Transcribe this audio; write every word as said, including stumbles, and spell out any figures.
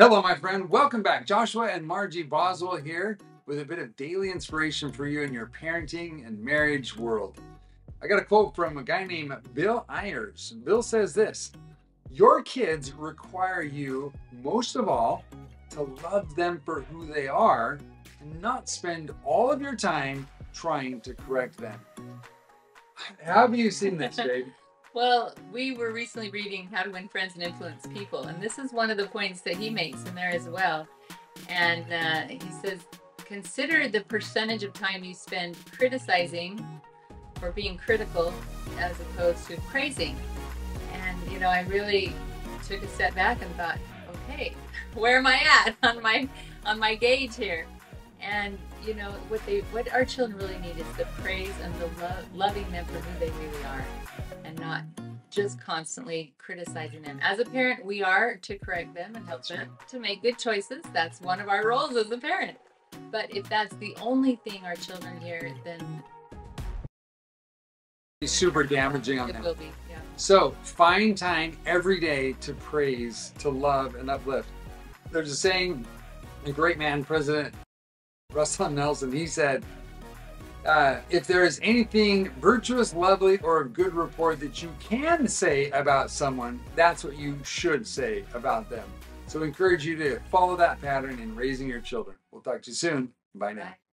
Hello, my friend. Welcome back. Joshua and Margie Boswell here with a bit of daily inspiration for you in your parenting and marriage world. I got a quote from a guy named Bill Ayers. Bill says this: your kids require you, most of all, to love them for who they are and not spend all of your time trying to correct them. How have you seen this, babe? Well, we were recently reading How to Win Friends and Influence People, and this is one of the points that he makes in there as well. And uh, he says, consider the percentage of time you spend criticizing or being critical as opposed to praising. And, you know, I really took a step back and thought, okay, where am I at on my, on my gauge here? And, you know, what, they, what our children really need is the praise and the lo loving them for who they really are, and not just constantly criticizing them. As a parent, we are to correct them and help them to make good choices. That's one of our roles as a parent. But if that's the only thing our children hear, then it's super damaging on them. It will be, yeah. So find time every day to praise, to love, and uplift. There's a saying, a great man, President Russell Nelson, he said, Uh, if there is anything virtuous, lovely, or of good report that you can say about someone, that's what you should say about them. So we encourage you to follow that pattern in raising your children. We'll talk to you soon. Bye now. Bye.